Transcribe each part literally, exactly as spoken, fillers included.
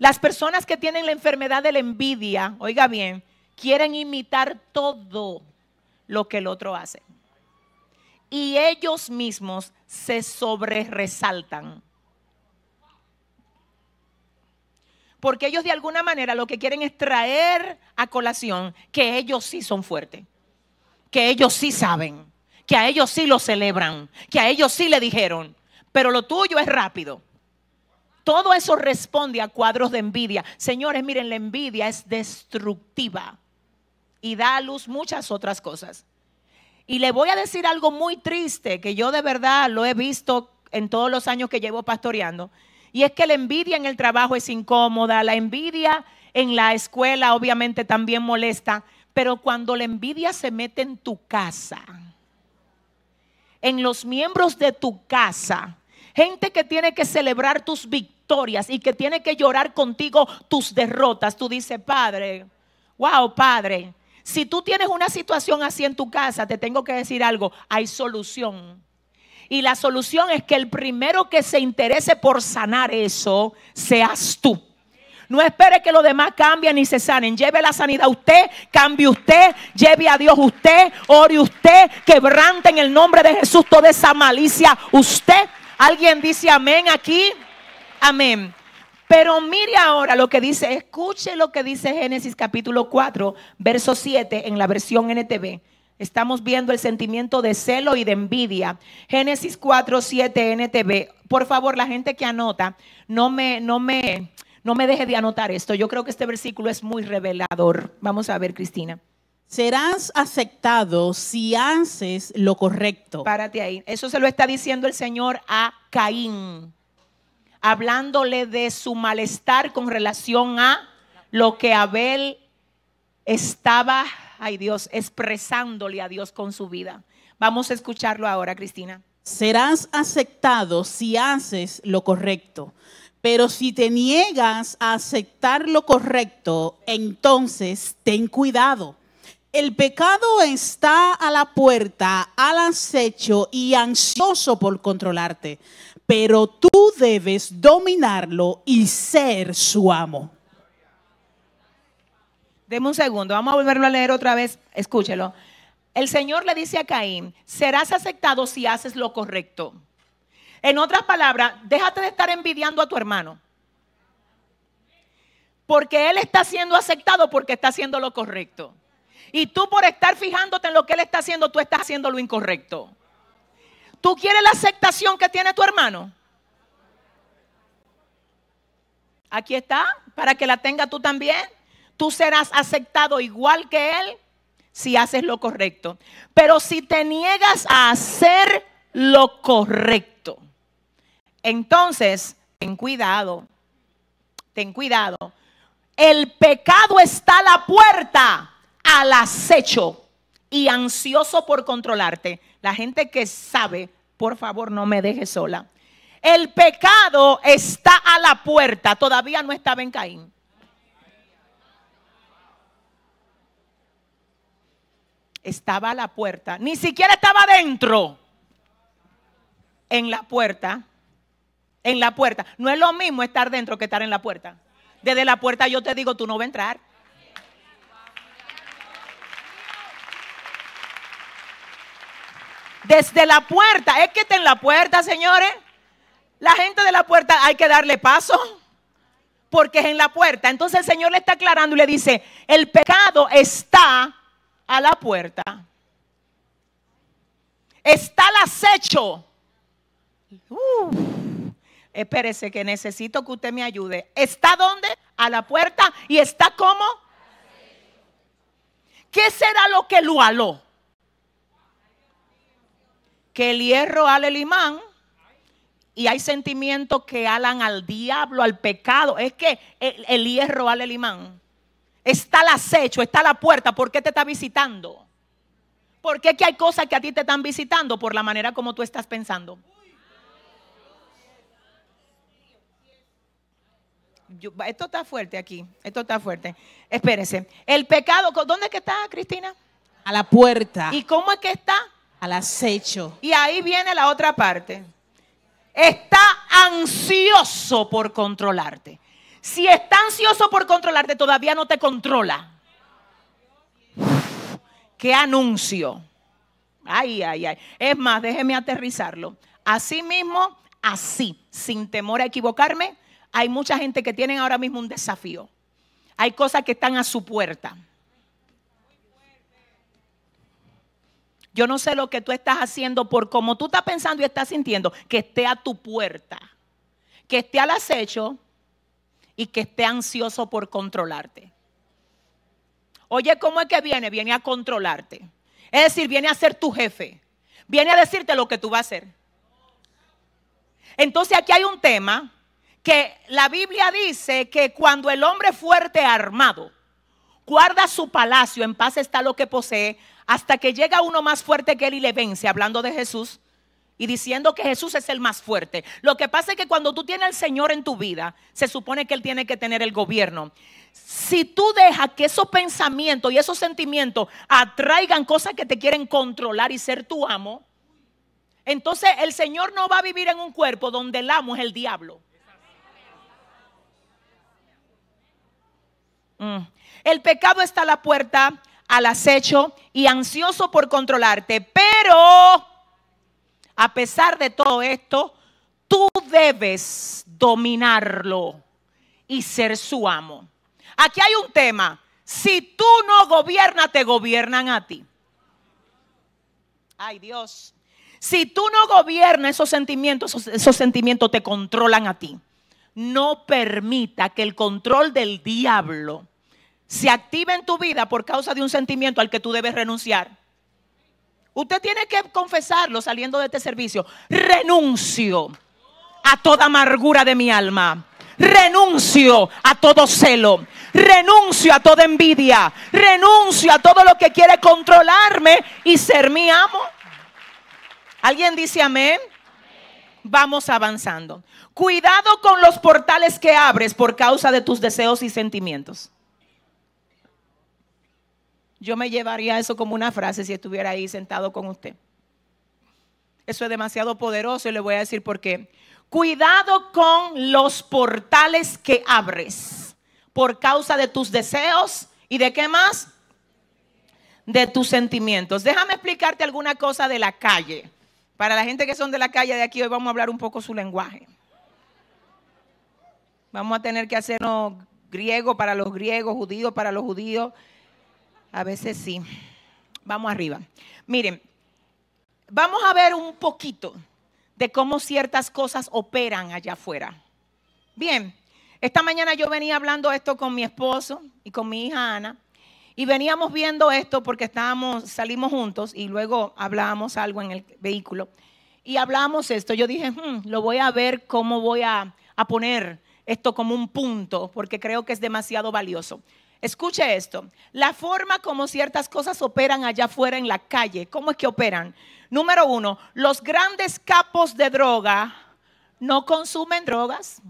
Las personas que tienen la enfermedad de la envidia, oiga bien, quieren imitar todo lo que el otro hace. Y ellos mismos se sobreresaltan. Porque ellos de alguna manera lo que quieren es traer a colación que ellos sí son fuertes, que ellos sí saben, que a ellos sí lo celebran, que a ellos sí le dijeron, pero lo tuyo es rápido. Todo eso responde a cuadros de envidia. Señores, miren, la envidia es destructiva y da a luz muchas otras cosas. Y le voy a decir algo muy triste que yo de verdad lo he visto en todos los años que llevo pastoreando. Y es que la envidia en el trabajo es incómoda, la envidia en la escuela obviamente también molesta, pero cuando la envidia se mete en tu casa, en los miembros de tu casa, gente que tiene que celebrar tus victorias y que tiene que llorar contigo tus derrotas, tú dices, Padre, wow, Padre, si tú tienes una situación así en tu casa, te tengo que decir algo, hay solución. Y la solución es que el primero que se interese por sanar eso, seas tú. No espere que los demás cambien ni se sanen. Lleve la sanidad usted, cambie usted, lleve a Dios usted, ore usted, quebrante en el nombre de Jesús toda esa malicia usted. ¿Alguien dice amén aquí? Amén. Pero mire ahora lo que dice, escuche lo que dice Génesis capítulo cuatro, verso siete en la versión N T V. Estamos viendo el sentimiento de celo y de envidia. Génesis cuatro, siete, N T V. Por favor, la gente que anota, no me, no me, no me deje de anotar esto. Yo creo que este versículo es muy revelador. Vamos a ver, Cristina. Serás aceptado si haces lo correcto. Párate ahí. Eso se lo está diciendo el Señor a Caín, hablándole de su malestar con relación a lo que Abel estaba, ay Dios, expresándole a Dios con su vida. Vamos a escucharlo ahora, Cristina. Serás aceptado si haces lo correcto, pero si te niegas a aceptar lo correcto, entonces ten cuidado. El pecado está a la puerta, al acecho y ansioso por controlarte, pero tú debes dominarlo y ser su amo. Deme un segundo, vamos a volverlo a leer otra vez, escúchelo. El Señor le dice a Caín, serás aceptado si haces lo correcto. En otras palabras, déjate de estar envidiando a tu hermano. Porque él está siendo aceptado porque está haciendo lo correcto. Y tú por estar fijándote en lo que él está haciendo, tú estás haciendo lo incorrecto. ¿Tú quieres la aceptación que tiene tu hermano? Aquí está, para que la tenga tú también. Tú serás aceptado igual que él si haces lo correcto. Pero si te niegas a hacer lo correcto, entonces ten cuidado, ten cuidado. El pecado está a la puerta, al acecho y ansioso por controlarte. La gente que sabe, por favor, no me dejes sola. El pecado está a la puerta, todavía no estaba en Caín. Estaba a la puerta, ni siquiera estaba adentro. En la puerta, en la puerta. No es lo mismo estar dentro que estar en la puerta. Desde la puerta yo te digo, tú no vas a entrar. Desde la puerta, es que está en la puerta, señores. La gente de la puerta hay que darle paso, porque es en la puerta. Entonces el Señor le está aclarando y le dice, el pecado está a la puerta, está al acecho. Uf, espérese que necesito que usted me ayude. ¿Está dónde? A la puerta. ¿Y está cómo? ¿Qué será lo que lo aló? Que el hierro ala el imán. Y hay sentimientos que alan al diablo, al pecado. Es que el, el hierro ala el imán. Está al acecho, está a la puerta. ¿Por qué te está visitando? ¿Por qué que hay cosas que a ti te están visitando? Por la manera como tú estás pensando. Yo, esto está fuerte aquí, esto está fuerte. Espérese, el pecado, ¿dónde es que está, Cristina? A la puerta. ¿Y cómo es que está? Al acecho. Y ahí viene la otra parte. Está ansioso por controlarte. Si está ansioso por controlarte, todavía no te controla. Uf, ¡qué anuncio! Ay, ay, ay. Es más, déjeme aterrizarlo. Así mismo, así, sin temor a equivocarme, hay mucha gente que tiene ahora mismo un desafío. Hay cosas que están a su puerta. Yo no sé lo que tú estás haciendo por cómo tú estás pensando y estás sintiendo, que esté a tu puerta, que esté al acecho y que esté ansioso por controlarte. Oye, ¿cómo es que viene? Viene a controlarte. Es decir, viene a ser tu jefe. Viene a decirte lo que tú vas a hacer. Entonces aquí hay un tema que la Biblia dice que cuando el hombre fuerte armado guarda su palacio, en paz está lo que posee, hasta que llega uno más fuerte que él y le vence, hablando de Jesús y diciendo que Jesús es el más fuerte. Lo que pasa es que cuando tú tienes al Señor en tu vida, se supone que Él tiene que tener el gobierno. Si tú dejas que esos pensamientos y esos sentimientos atraigan cosas que te quieren controlar y ser tu amo, entonces el Señor no va a vivir en un cuerpo donde el amo es el diablo. Mm. El pecado está a la puerta, al acecho y ansioso por controlarte, pero a pesar de todo esto, tú debes dominarlo y ser su amo. Aquí hay un tema: si tú no gobiernas, te gobiernan a ti. Ay, Dios. Si tú no gobiernas esos sentimientos, esos, esos sentimientos te controlan a ti. No permita que el control del diablo se activa en tu vida por causa de un sentimiento al que tú debes renunciar. Usted tiene que confesarlo saliendo de este servicio. Renuncio a toda amargura de mi alma. Renuncio a todo celo. Renuncio a toda envidia. Renuncio a todo lo que quiere controlarme y ser mi amo. ¿Alguien dice amén? Vamos avanzando. Cuidado con los portales que abres por causa de tus deseos y sentimientos. Yo me llevaría eso como una frase si estuviera ahí sentado con usted. Eso es demasiado poderoso y le voy a decir por qué. Cuidado con los portales que abres por causa de tus deseos y ¿de qué más? De tus sentimientos. Déjame explicarte alguna cosa de la calle. Para la gente que son de la calle de aquí, hoy vamos a hablar un poco su lenguaje. Vamos a tener que hacernos griego para los griegos, judíos para los judíos. A veces sí. Vamos arriba. Miren, vamos a ver un poquito de cómo ciertas cosas operan allá afuera. Bien, esta mañana yo venía hablando esto con mi esposo y con mi hija Ana, y veníamos viendo esto porque estábamos, salimos juntos y luego hablábamos algo en el vehículo y hablábamos esto. Yo dije, hmm, lo voy a ver cómo voy a, a poner esto como un punto porque creo que es demasiado valioso. Escuche esto, la forma como ciertas cosas operan allá afuera en la calle, ¿cómo es que operan? Número uno, los grandes capos de droga no consumen drogas.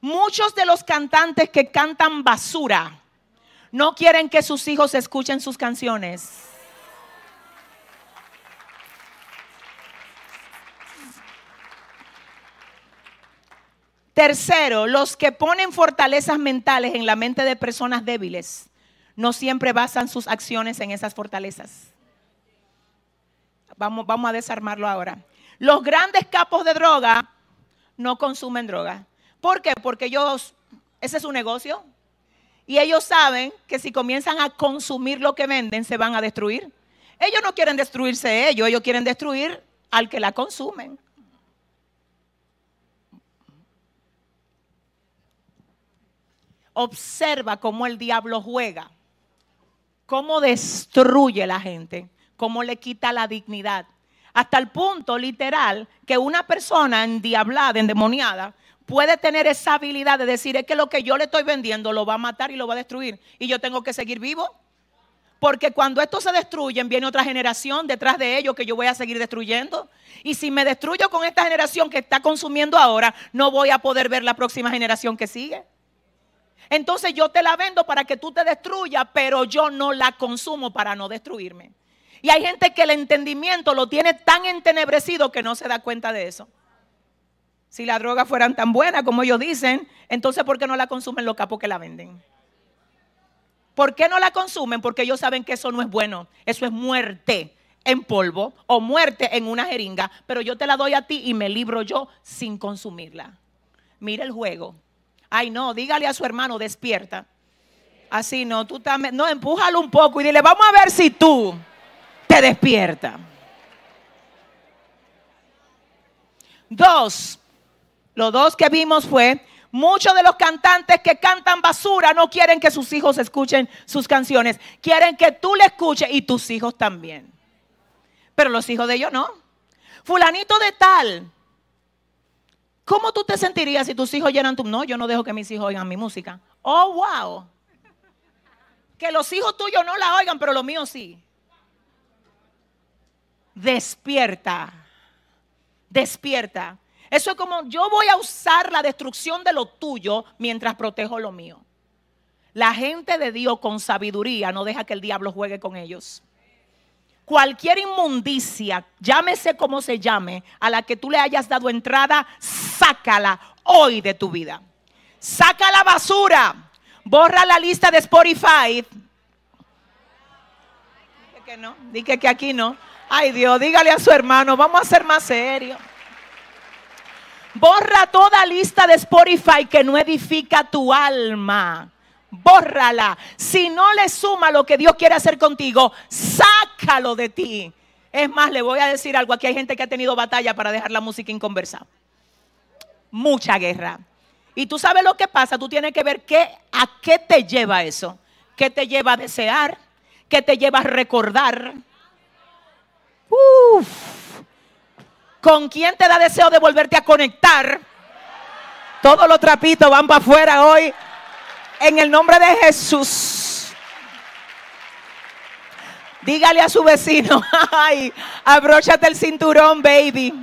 Muchos de los cantantes que cantan basura no quieren que sus hijos escuchen sus canciones. Tercero, los que ponen fortalezas mentales en la mente de personas débiles no siempre basan sus acciones en esas fortalezas. Vamos, vamos a desarmarlo ahora. Los grandes capos de droga no consumen droga. ¿Por qué? Porque ellos, ese es su negocio. Y ellos saben que si comienzan a consumir lo que venden, se van a destruir. Ellos no quieren destruirse ellos, ellos quieren destruir al que la consumen. Observa cómo el diablo juega, cómo destruye la gente, cómo le quita la dignidad. Hasta el punto literal que una persona endiablada, endemoniada, puede tener esa habilidad de decir, es que lo que yo le estoy vendiendo lo va a matar y lo va a destruir. Y yo tengo que seguir vivo. Porque cuando estos se destruyen, viene otra generación detrás de ellos que yo voy a seguir destruyendo. Y si me destruyo con esta generación que está consumiendo ahora, no voy a poder ver la próxima generación que sigue. Entonces yo te la vendo para que tú te destruyas, pero yo no la consumo para no destruirme. Y hay gente que el entendimiento lo tiene tan entenebrecido que no se da cuenta de eso. Si las drogas fueran tan buenas como ellos dicen, entonces ¿por qué no la consumen los capos que la venden? ¿Por qué no la consumen? Porque ellos saben que eso no es bueno. Eso es muerte en polvo o muerte en una jeringa. Pero yo te la doy a ti y me libro yo sin consumirla. Mira el juego. Ay, no, dígale a su hermano, despierta. Así no, tú también. No, empújalo un poco y dile, vamos a ver si tú te despiertas. Dos. Los dos que vimos fue, muchos de los cantantes que cantan basura no quieren que sus hijos escuchen sus canciones. Quieren que tú le escuches y tus hijos también. Pero los hijos de ellos no. Fulanito de tal. ¿Cómo tú te sentirías si tus hijos llenan tu... No, yo no dejo que mis hijos oigan mi música. Oh, wow. Que los hijos tuyos no la oigan, pero los míos sí. Despierta. Despierta. Eso es como yo voy a usar la destrucción de lo tuyo mientras protejo lo mío. La gente de Dios con sabiduría no deja que el diablo juegue con ellos. Cualquier inmundicia, llámese como se llame, a la que tú le hayas dado entrada, sácala hoy de tu vida. Saca la basura, borra la lista de Spotify. Dije que no, dije que aquí no. Ay Dios, dígale a su hermano, vamos a ser más serios. Borra toda lista de Spotify que no edifica tu alma. Bórrala. Si no le suma lo que Dios quiere hacer contigo, sácalo de ti. Es más, le voy a decir algo. Aquí hay gente que ha tenido batalla para dejar la música inconversa. Mucha guerra. Y tú sabes lo que pasa. Tú tienes que ver qué, a qué te lleva eso. ¿Qué te lleva a desear? ¿Qué te lleva a recordar? Uf. ¿Con quién te da deseo de volverte a conectar? Todos los trapitos van para afuera hoy. En el nombre de Jesús. Dígale a su vecino. Ay, abróchate el cinturón, baby.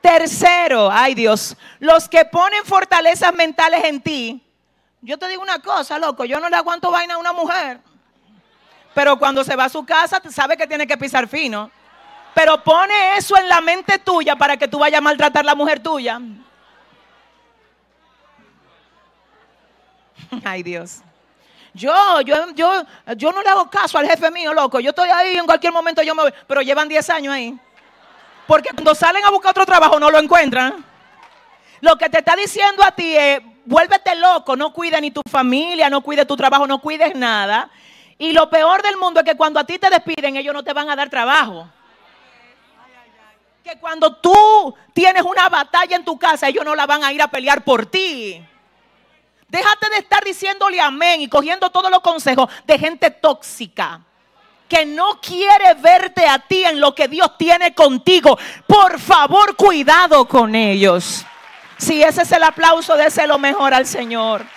Tercero, ay Dios. Los que ponen fortalezas mentales en ti. Yo te digo una cosa, loco. Yo no le aguanto vaina a una mujer. Pero cuando se va a su casa, sabe que tiene que pisar fino. Pero pone eso en la mente tuya para que tú vayas a maltratar a la mujer tuya. Ay, Dios. Yo, yo, yo, yo no le hago caso al jefe mío, loco. Yo estoy ahí, en cualquier momento yo me voy. Pero llevan diez años ahí. Porque cuando salen a buscar otro trabajo no lo encuentran. Lo que te está diciendo a ti es, vuélvete loco, no cuides ni tu familia, no cuides tu trabajo, no cuides nada. Y lo peor del mundo es que cuando a ti te despiden, ellos no te van a dar trabajo. Que cuando tú tienes una batalla en tu casa, ellos no la van a ir a pelear por ti. Déjate de estar diciéndole amén y cogiendo todos los consejos de gente tóxica que no quiere verte a ti en lo que Dios tiene contigo. Por favor, cuidado con ellos. Si ese es el aplauso, déselo mejor al Señor.